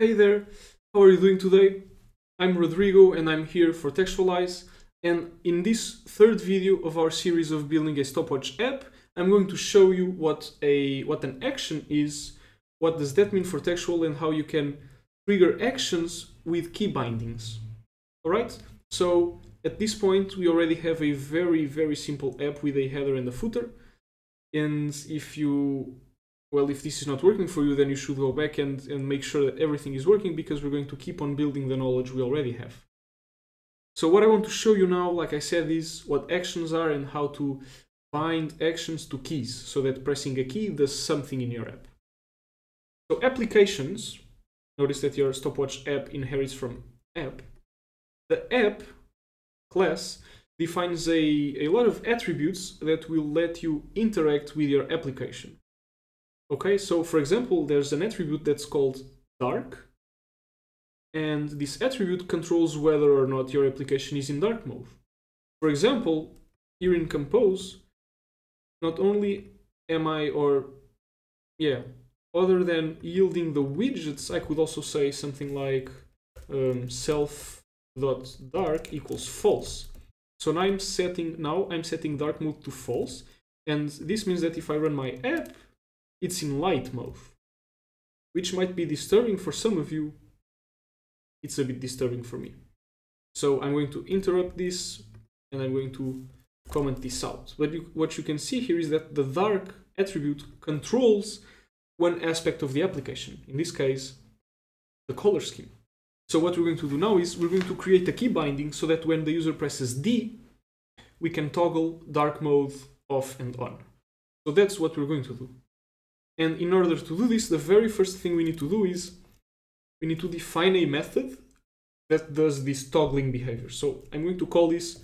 Hey there, how are you doing today? I'm Rodrigo and I'm here for Textualize, and in this third video of our series of building a stopwatch app, I'm going to show you what an action is, what does that mean for textual, and how you can trigger actions with key bindings. Alright, so at this point we already have a very simple app with a header and a footer, and if this is not working for you, then you should go back and make sure that everything is working, because we're going to keep on building the knowledge we already have. So what I want to show you now, like I said, is what actions are and how to bind actions to keys, so that pressing a key does something in your app. So applications, notice that your stopwatch app inherits from app. The app class defines a lot of attributes that will let you interact with your application. Okay, so for example, there's an attribute that's called dark, and this attribute controls whether or not your application is in dark mode. For example, here in Compose, not only am I, other than yielding the widgets, I could also say something like self.dark equals false. So now I'm setting dark mode to false, and this means that if I run my app, it's in light mode, which might be disturbing for some of you. It's a bit disturbing for me. So I'm going to interrupt this and I'm going to comment this out. But what you can see here is that the dark attribute controls one aspect of the application, in this case, the color scheme. So what we're going to do now is we're going to create a key binding so that when the user presses D, we can toggle dark mode off and on. So that's what we're going to do. And in order to do this, the very first thing we need to do is we need to define a method that does this toggling behavior. So I'm going to call this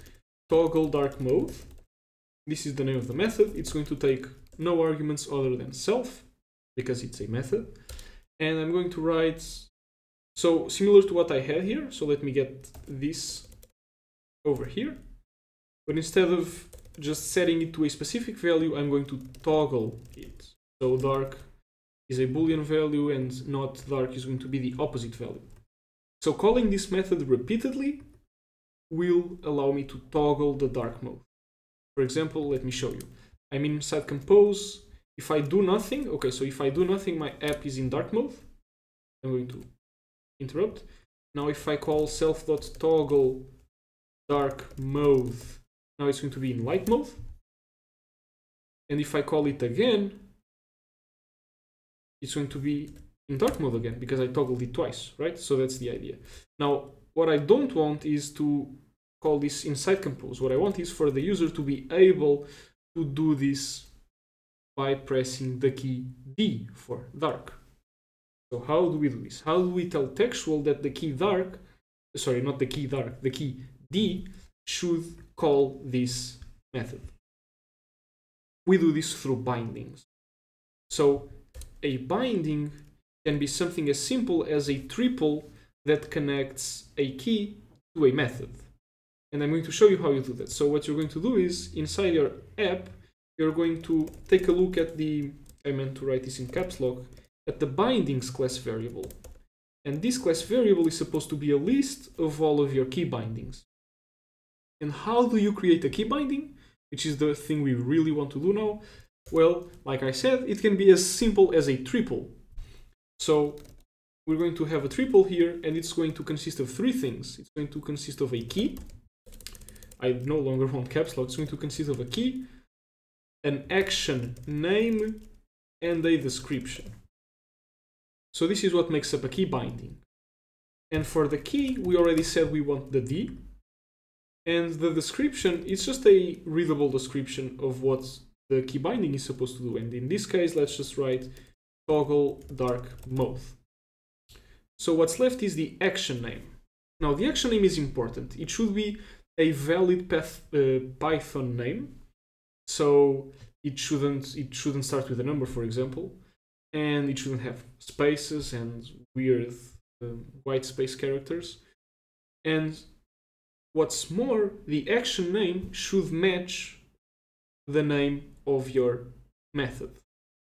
toggle dark mode. This is the name of the method. It's going to take no arguments other than self, because it's a method. And I'm going to write, so similar to what I had here. So let me get this over here. But instead of just setting it to a specific value, I'm going to toggle it. So dark is a Boolean value and not dark is going to be the opposite value. So calling this method repeatedly will allow me to toggle the dark mode. For example, let me show you. I'm inside Compose. If I do nothing, okay, so if I do nothing, my app is in dark mode. I'm going to interrupt. Now if I call self.toggle dark mode, now it's going to be in light mode. And if I call it again, it's going to be in dark mode again, because I toggled it twice, right? So that's the idea. Now, what I don't want is to call this inside Compose. What I want is for the user to be able to do this by pressing the key D for dark. So how do we do this? How do we tell Textual that the key dark, sorry, not the key dark, the key D should call this method? We do this through bindings. So a binding can be something as simple as a triple that connects a key to a method. And I'm going to show you how you do that. So what you're going to do is, inside your app, you're going to take a look at the, I meant to write this in caps lock, at the bindings class variable. And this class variable is supposed to be a list of all of your key bindings. And how do you create a key binding? Which is the thing we really want to do now. Well, like I said, it can be as simple as a triple. So we're going to have a triple here, and it's going to consist of three things. It's going to consist of a key. I no longer want caps lock. It's going to consist of a key, an action name, and a description. So this is what makes up a key binding. And for the key, we already said we want the D. And the description is just a readable description of what's the key binding is supposed to do, and in this case, let's just write toggle dark mode. So what's left is the action name. Now the action name is important. It should be a valid Python name, so it shouldn't start with a number, for example, and it shouldn't have spaces and weird white space characters. And what's more, the action name should match the name of your method.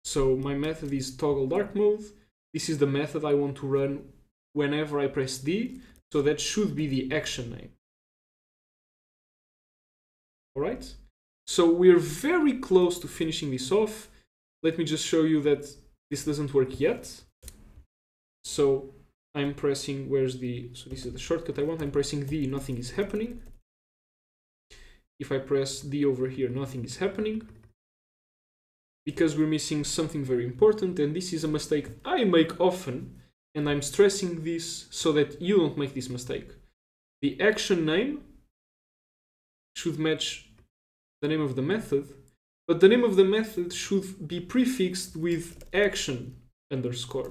So my method is toggle dark mode. This is the method I want to run whenever I press D, so that should be the action name. All right, so we're very close to finishing this off. Let me just show you that this doesn't work yet. So I'm pressing, where's the, so this is the shortcut I want. I'm pressing D, nothing is happening. If I press D over here, nothing is happening, because we're missing something very important, and this is a mistake I make often, and I'm stressing this so that you don't make this mistake. The action name should match the name of the method, but the name of the method should be prefixed with action underscore.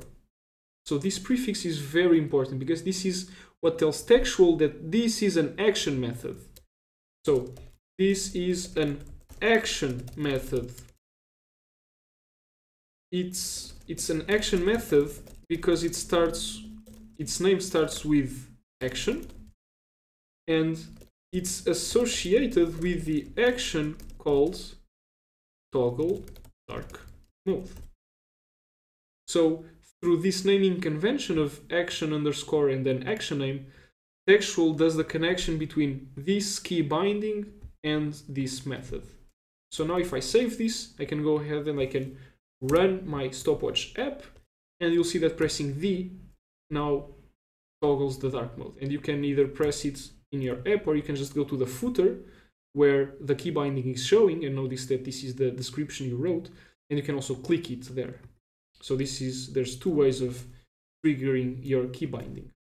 So this prefix is very important, because this is what tells Textual that this is an action method. So this is an action method. It's an action method because it starts, its name starts with action, and it's associated with the action called toggle dark mode. So through this naming convention of action underscore and then action name, Textual does the connection between this key binding and this method. So now if I save this, I can go ahead and I can run my stopwatch app, and you'll see that pressing D now toggles the dark mode. And you can either press it in your app, or you can just go to the footer where the key binding is showing, and notice that this is the description you wrote, and you can also click it there. So this is, there's two ways of triggering your key binding.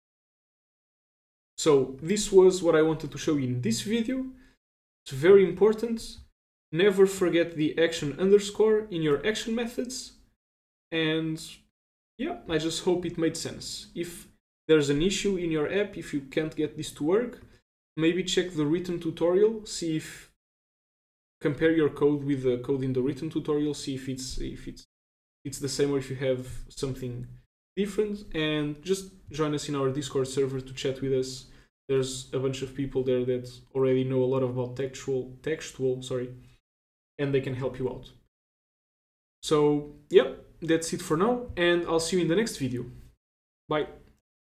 So this was what I wanted to show you in this video. It's very important. Never forget the action underscore in your action methods. And yeah, I just hope it made sense. If there's an issue in your app, if you can't get this to work, maybe check the written tutorial, see if, compare your code with the code in the written tutorial, see if it's the same, or if you have something different, and just join us in our Discord server to chat with us. There's a bunch of people there that already know a lot about Textual, and they can help you out. So, yep, that's it for now, and I'll see you in the next video. Bye.